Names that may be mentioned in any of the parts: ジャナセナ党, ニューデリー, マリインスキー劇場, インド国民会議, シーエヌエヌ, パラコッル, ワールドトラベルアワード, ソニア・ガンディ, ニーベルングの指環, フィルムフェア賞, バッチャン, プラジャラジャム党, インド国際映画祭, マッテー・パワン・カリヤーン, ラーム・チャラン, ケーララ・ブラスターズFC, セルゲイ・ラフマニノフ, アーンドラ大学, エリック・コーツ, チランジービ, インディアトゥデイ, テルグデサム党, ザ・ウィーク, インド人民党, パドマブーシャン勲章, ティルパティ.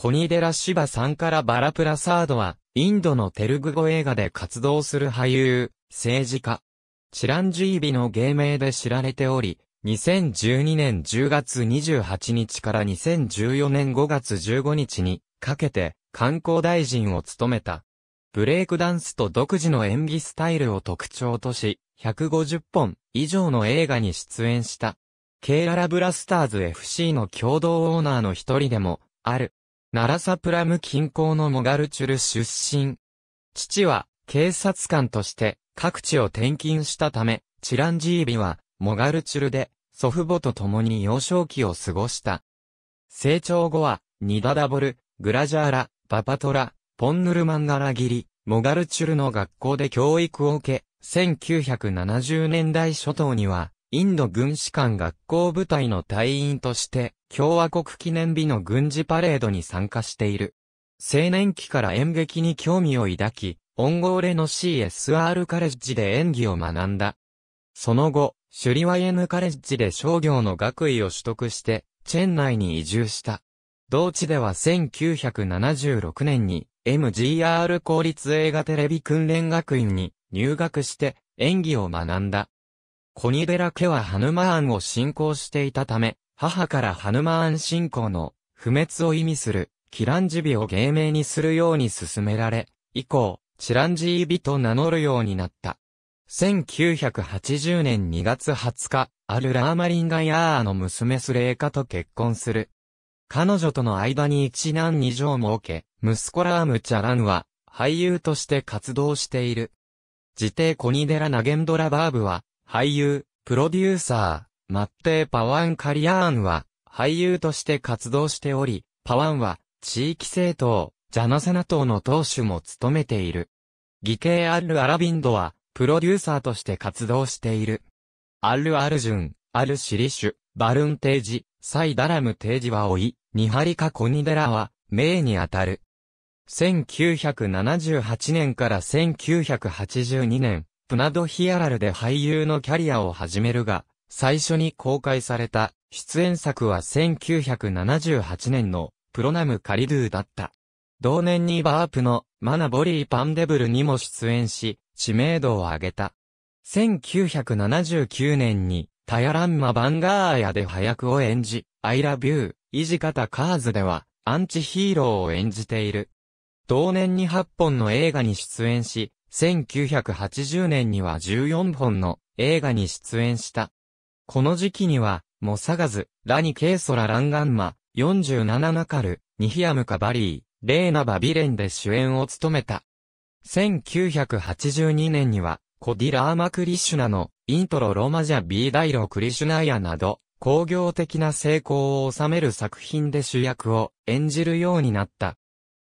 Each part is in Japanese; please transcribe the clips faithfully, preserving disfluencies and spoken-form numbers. コニデラ・シバさんからバラ・プラサードは、インドのテルグ語映画で活動する俳優、政治家。チランジービの芸名で知られており、にせんじゅうにねんじゅうがつにじゅうはちにちからにせんじゅうよねんごがつじゅうごにちにかけて観光大臣を務めた。ブレイクダンスと独自の演技スタイルを特徴とし、ひゃくごじゅっぽん以上の映画に出演した。ケーララブラスターズ エフシー の共同オーナーの一人でもある。ナラサプラム近郊のモガルチュル出身。父は警察官として各地を転勤したため、チランジービはモガルチュルで祖父母と共に幼少期を過ごした。成長後はニダダボル、グラジャーラ、バパトラ、ポンヌルマンガラギリ、モガルチュルの学校で教育を受け、せんきゅうひゃくななじゅうねんだい初頭にはインド軍士官学校部隊の隊員として共和国記念日の軍事パレードに参加している。青年期から演劇に興味を抱き、オンゴーレの シーエスアール カレッジで演技を学んだ。その後、シュリワイエヌカレッジで商業の学位を取得して、チェンナイに移住した。同地ではせんきゅうひゃくななじゅうろくねんに エムジーアール 公立映画テレビ訓練学院に入学して演技を学んだ。コニデラ家はハヌマーンを信仰していたため、母からハヌマーン信仰の不滅を意味するキランジビを芸名にするように勧められ、以降、チランジービと名乗るようになった。せんきゅうひゃくはちじゅうねんにがつはつか、アル・ラーマリンガヤーの娘スレーカと結婚する。彼女との間に一男二女を設け、息子ラーム・チャランは俳優として活動している。次弟コニデラ・ナゲンドラ・バーブは俳優、プロデューサー、マッテー・パワン・カリヤーンは俳優として活動しており、パワンは地域政党、ジャナセナ党の党首も務めている。ギケー・アル・アラビンドは、プロデューサーとして活動している。アル・アルジュン、アル・シリシュ、バルン・テージ、サイ・ダラム・テージはおい、ニハリカ・コニデラは、名にあたる。せんきゅうひゃくななじゅうはちねんからせんきゅうひゃくはちじゅうにねん、プナド・ヒアラルで俳優のキャリアを始めるが、最初に公開された出演作はせんきゅうひゃくななじゅうはちねんのプロナム・カリドゥだった。同年にバープのマナボリーパンデブルにも出演し、知名度を上げた。せんきゅうひゃくななじゅうきゅうねんにタヤランマ・バンガーヤでハヤクを演じ、アイラビュー、イジカタ・カーズではアンチヒーローを演じている。同年にはっぽんの映画に出演し、せんきゅうひゃくはちじゅうねんにはじゅうよんほんの映画に出演した。この時期には、モサガズ、ラニケーソラ・ランガンマ、よんじゅうななナカル、ニヒアム・カバリー、レーナ・バビレンで主演を務めた。せんきゅうひゃくはちじゅうにねんには、コディラーマ・クリシュナのイントロ・ロマジャ・ビー・ダイロ・クリシュナヤなど、興行的な成功を収める作品で主役を演じるようになった。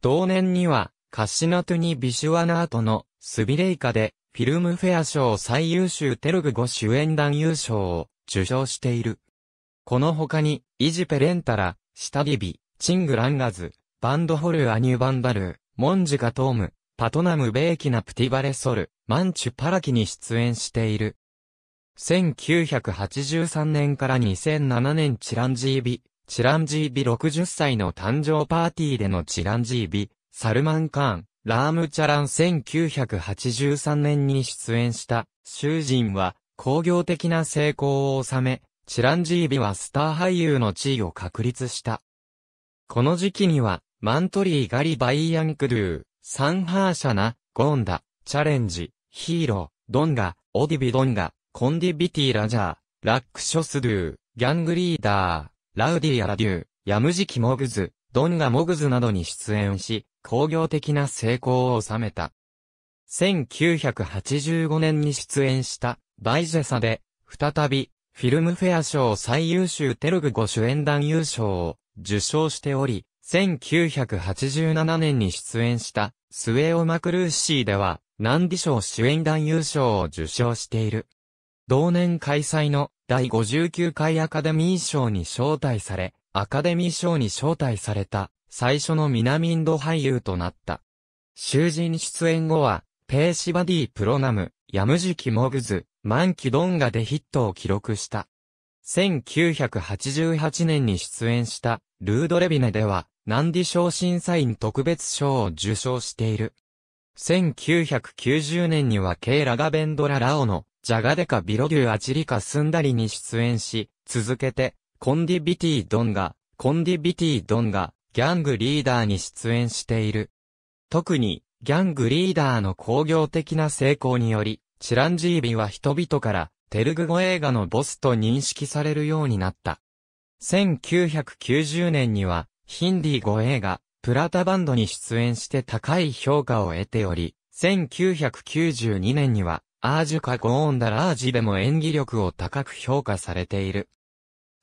同年には、カシナトゥニ・ビシュワナートのスビレイカで、フィルムフェア賞最優秀テルグ語主演男優賞を受賞している。この他に、イジ・ペレンタラ、シタディビ、チング・ランガズ、バンドホルアニュバンダルー、モンジカトーム、パトナムベーキナプティバレソル、マンチュパラキに出演している。せんきゅうひゃくはちじゅうさんねんからにせんななねんチランジービ、チランジービろくじゅっさいの誕生パーティーでのチランジービ、サルマンカーン、ラームチャランせんきゅうひゃくはちじゅうさんねんに出演した、囚人は興行的な成功を収め、チランジービはスター俳優の地位を確立した。この時期には、マントリー・ガリ・バイヤン・クドゥー、サンハーシャナ、ゴンダ、チャレンジ、ヒーロー、ドンガ、オディビドンガ、コンディビティラジャー、ラックショスドゥー、ギャングリーダー、ラウディアラデュー、ヤムジキモグズ、ドンガモグズなどに出演し、興行的な成功を収めた。せんきゅうひゃくはちじゅうごねんに出演した、バイジェサで、再び、フィルムフェア賞最優秀テルグ語主演男優賞を受賞しており、せんきゅうひゃくはちじゅうななねんに出演した、スウェオ・マクルーシーでは、ナンディ賞主演男優賞を受賞している。同年開催のだいごじゅうきゅうかいアカデミー賞に招待され、アカデミー賞に招待された、最初の南インド俳優となった。囚人出演後は、ペーシバディ・プロナム、ヤムジキ・モグズ、マンキ・ドンガでヒットを記録した。せんきゅうひゃくはちじゅうはちねんに出演した、ルードレビネでは、難事象審査員特別賞を受賞している。せんきゅうひゃくきゅうじゅうねんにはKラガベンドララオのジャガデカビロデュアチリカスンダリに出演し、続けてコンディビティドンガ、コンディビティドンガ、ギャングリーダーに出演している。特にギャングリーダーの興行的な成功により、チランジービは人々からテルグ語映画のボスと認識されるようになった。せんきゅうひゃくきゅうじゅうねんにはヒンディー語映画プラタバンドに出演して高い評価を得ており、せんきゅうひゃくきゅうじゅうにねんにはアージュカゴーンダラージでも演技力を高く評価されている。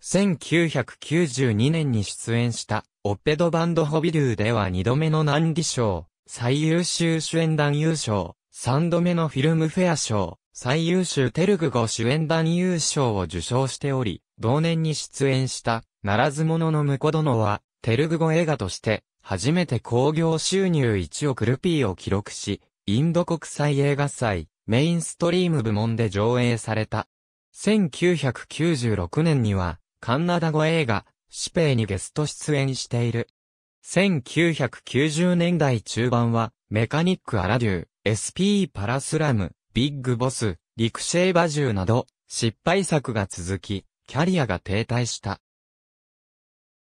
せんきゅうひゃくきゅうじゅうにねんに出演したオッペドバンドホビドゥではにどめのナンディ賞、最優秀主演男優賞、さんどめのフィルムフェア賞、最優秀テルグ語主演男優賞を受賞しており、同年に出演した、ならず者の婿殿は、テルグ語映画として、初めて興行収入いちおくルピーを記録し、インド国際映画祭、メインストリーム部門で上映された。せんきゅうひゃくきゅうじゅうろくねんには、カンナダ語映画、シペイにゲスト出演している。せんきゅうひゃくきゅうじゅうねんだいちゅうばんは、メカニック・アラデュー、エスピー パラスラム、ビッグボス、リクシェイバジューなど、失敗作が続き、キャリアが停滞した。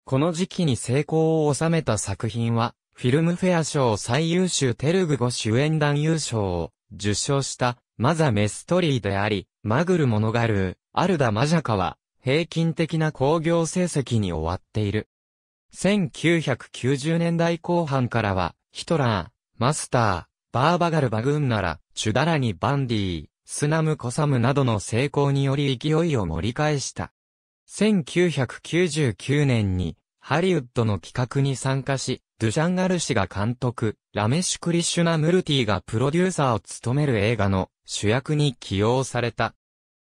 この時期に成功を収めた作品は、フィルムフェア賞最優秀テルグ語主演男優賞を受賞した、マザ・メストリーであり、マグル・モノガルー、アルダ・マジャカは、平均的な興行成績に終わっている。せんきゅうひゃくきゅうじゅうねんだいこう半からは、ヒトラー、マスター、バーバガル・バグンナラ、チュダラニ・バンディ、スナム・コサムなどの成功により勢いを盛り返した。せんきゅうひゃくきゅうじゅうきゅうねんにハリウッドの企画に参加し、ドゥシャンガル氏が監督、ラメシュ・クリシュナムルティがプロデューサーを務める映画の主役に起用された。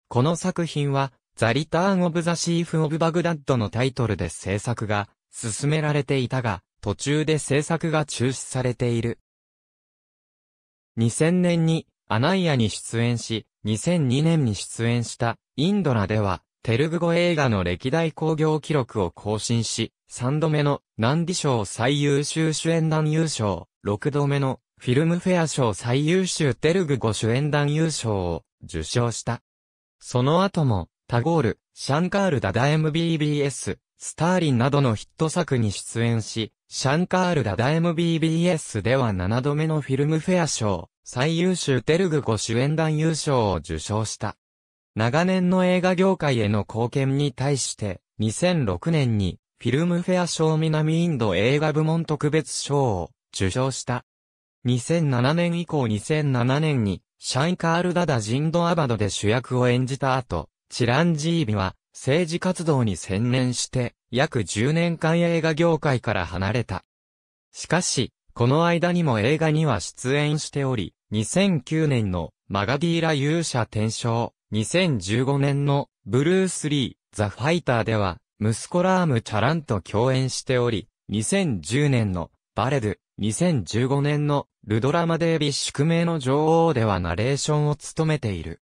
この作品は、ザ・リターン・オブ・ザ・シーフ・オブ・バグダッドのタイトルで制作が進められていたが、途中で制作が中止されている。にせんねんにアナイアに出演し、にせんにねんに出演したインドラでは、テルグ語映画の歴代興行記録を更新し、さんどめのナンディ賞最優秀主演男優賞、ろくどめのフィルムフェア賞最優秀テルグ語主演男優賞を受賞した。その後も、タゴール、シャンカール・ダダ エムビービーエス、スターリンなどのヒット作に出演し、シャンカール・ダダ エムビービーエス ではななどめのフィルムフェア賞、最優秀テルグ語主演男優賞を受賞した。長年の映画業界への貢献に対して、にせんろくねんにフィルムフェア賞南インド映画部門特別賞を受賞した。にせんななねん以降にせんななねんにシャンカール・ダダ・ジンドアバドで主役を演じた後、チランジービは政治活動に専念して約じゅうねんかん映画業界から離れた。しかし、この間にも映画には出演しており、にせんきゅうねんのマガディーラ勇者転生、にせんじゅうごねんのブルース・リー・ザ・ファイターでは息子ラーム・チャランと共演しており、にせんじゅうねんのバレドゥ、にせんじゅうごねんのルドラマデービ宿命の女王ではナレーションを務めている。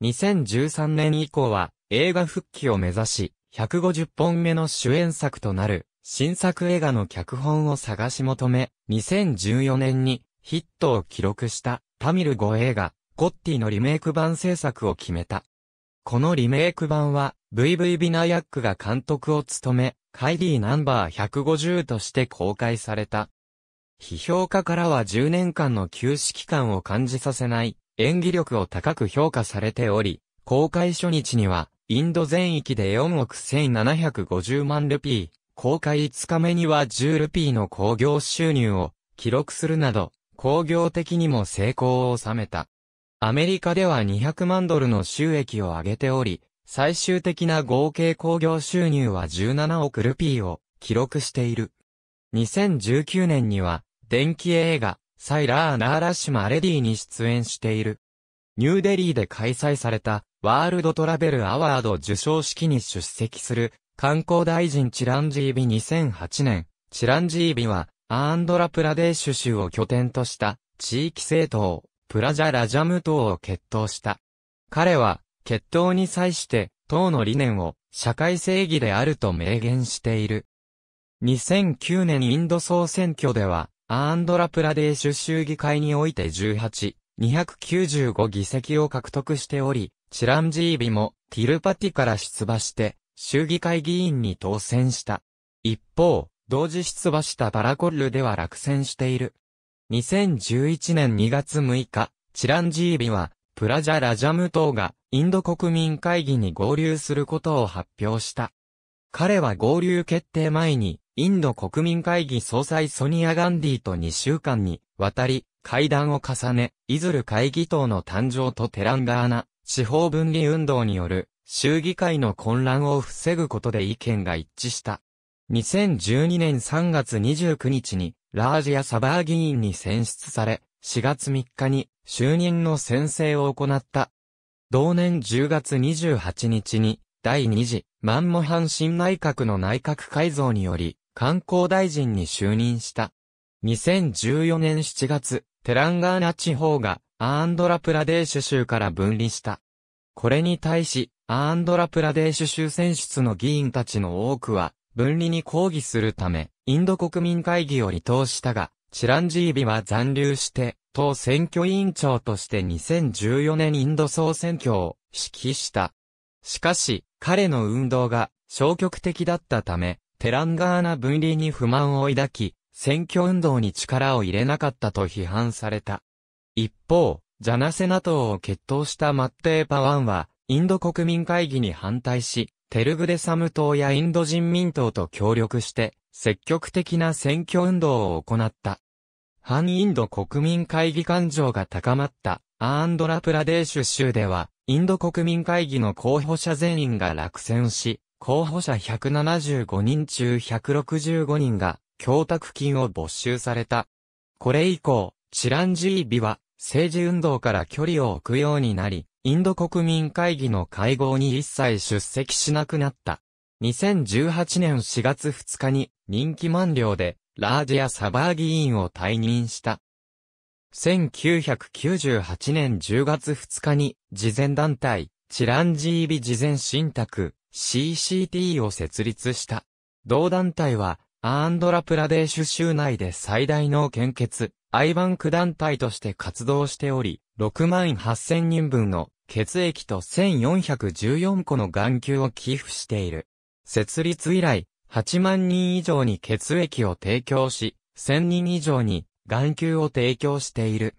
にせんじゅうさんねん以降は映画復帰を目指し、ひゃくごじゅっぽんめの主演作となる新作映画の脚本を探し求め、にせんじゅうよねんにヒットを記録したタミル語映画、ゴッティのリメイク版制作を決めた。このリメイク版は、ブイブイ ビナヤックが監督を務め、アイディーナンバーひゃくごじゅうとして公開された。批評家からはじゅうねんかんの休止期間を感じさせない、演技力を高く評価されており、公開初日には、インド全域でよんおくせんななひゃくごじゅうまんルピー、公開いつかめにはじゅうルピーの興行収入を記録するなど、興行的にも成功を収めた。アメリカではにひゃくまんドルの収益を上げており、最終的な合計興行収入はじゅうななおくルピーを記録している。にせんじゅうきゅうねんには、伝記映画、サイラーナーラシマレディに出演している。ニューデリーで開催された、ワールドトラベルアワード受賞式に出席する、観光大臣チランジービにせんはちねん、チランジービは、アーンドラプラデーシュ州を拠点とした、地域政党、プラジャラジャム党を結党した。彼は、結党に際して、党の理念を、社会正義であると明言している。にせんきゅうねんインド総選挙では、アーンドラプラデーシュ州議会においてじゅうはち、にひゃくきゅうじゅうご議席を獲得しており、チランジービもティルパティから出馬して、州議会議員に当選した。一方、同時出馬したパラコッルでは落選している。にせんじゅういちねんにがつむいか、チランジービは、プラジャ・ラジャム党がインド国民会議に合流することを発表した。彼は合流決定前に、インド国民会議総裁ソニア・ガンディとにしゅうかんにわたり会談を重ね、イズル会議党の誕生とテランガーナ地方分離運動による州議会の混乱を防ぐことで意見が一致した。にせんじゅうにねんさんがつにじゅうくにちにラージア・サバー議員に選出され、しがつみっかに就任の宣誓を行った。同年じゅうがつにじゅうはちにちにだいにじマンモハン新内閣の内閣改造により観光大臣に就任した。にせんじゅうよねんしちがつ、テランガーナ地方がアーンドラプラデーシュ州から分離した。これに対し、アーンドラプラデーシュ州選出の議員たちの多くは分離に抗議するため、インド国民会議を離党したが、チランジービは残留して、党選挙委員長としてにせんじゅうよねんインド総選挙を指揮した。しかし、彼の運動が消極的だったため、テランガーナ分離に不満を抱き、選挙運動に力を入れなかったと批判された。一方、ジャナセナ党を結党したマッテー・パワンは、インド国民会議に反対し、テルグデサム党やインド人民党と協力して、積極的な選挙運動を行った。反インド国民会議感情が高まったアーンドラプラデーシュ州では、インド国民会議の候補者全員が落選し、候補者ひゃくななじゅうごにんちゅうひゃくろくじゅうごにんが供託金を没収された。これ以降、チランジービは政治運動から距離を置くようになり、インド国民会議の会合に一切出席しなくなった。にせんじゅうはちねんしがつふつかに任期満了でラージア・サバー議員を退任した。せんきゅうひゃくきゅうじゅうはちねんじゅうがつふつかに、慈善団体、チランジービ慈善信託、シーシーティー を設立した。同団体は、アーンドラプラデーシュ州内で最大の献血、愛バンク団体として活動しており、ろくまんはっせんにんぶんの血液とせんよんひゃくじゅうよんこの眼球を寄付している。設立以来、はちまんにん以上に血液を提供し、せんにん以上に眼球を提供している。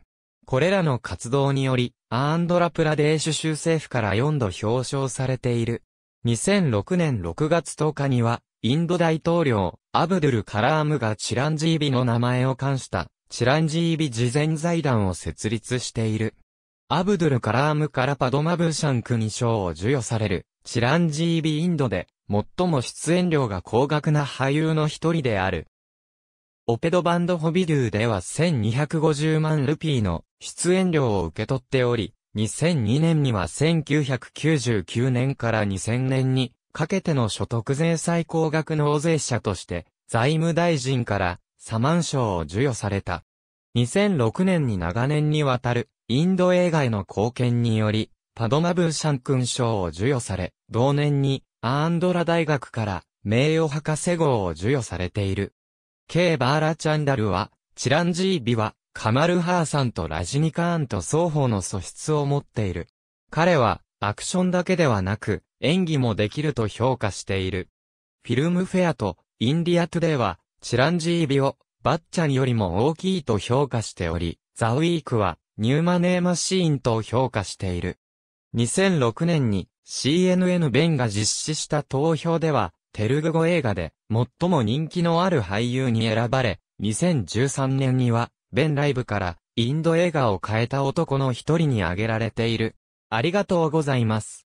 これらの活動により、アーンドラプラデーシュ州政府からよんど表彰されている。にせんろくねんろくがつとおかには、インド大統領、アブドゥル・カラームがチランジービの名前を冠した、チランジービ慈善財団を設立している。アブドゥル・カラームからパドマブーシャン勲章を授与される、チランジービインドで、最も出演料が高額な俳優の一人である。オペドバンドホビドゥではせんにひゃくごじゅうまんルピーの出演料を受け取っており、にせんにねんにはせんきゅうひゃくきゅうじゅうきゅうねんからにせんねんにかけての所得税最高額納税者として財務大臣からサマン賞を授与された。にせんろくねんに長年にわたるインド映画への貢献によりパドマブーシャン勲章を授与され、同年にアーンドラ大学から名誉博士号を授与されている。K・バーラチャンダルは、チランジービは、カマル・ハーサンとラジニカーンと双方の素質を持っている。彼は、アクションだけではなく、演技もできると評価している。フィルムフェアと、インディアトゥデイは、チランジービを、バッチャンよりも大きいと評価しており、ザ・ウィークは、ニューマネーマシーンと評価している。にせんろくねんに、シーエヌエヌ ベンが実施した投票では、テルグ語映画で最も人気のある俳優に選ばれ、にせんじゅうさんねんには、ベンライブからインド映画を変えた男の一人に挙げられている。ありがとうございます。